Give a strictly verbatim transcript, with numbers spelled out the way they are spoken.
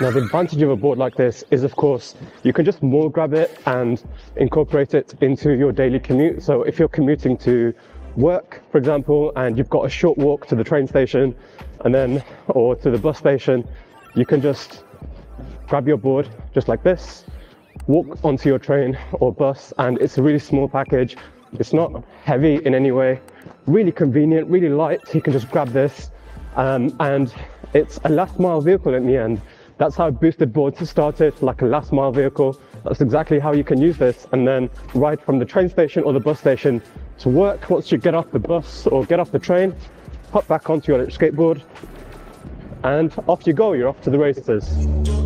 Now, the advantage of a board like this is, of course, you can just more grab it and incorporate it into your daily commute. So if you're commuting to work, for example, and you've got a short walk to the train station and then or to the bus station, you can just grab your board just like this, walk onto your train or bus, and it's a really small package. It's not heavy in any way, really convenient, really light. You can just grab this um, and it's a last mile vehicle in the end. That's how Boosted Boards started, like a last mile vehicle. That's exactly how you can use this and then ride from the train station or the bus station to work. Once you get off the bus or get off the train, hop back onto your skateboard and off you go, you're off to the races.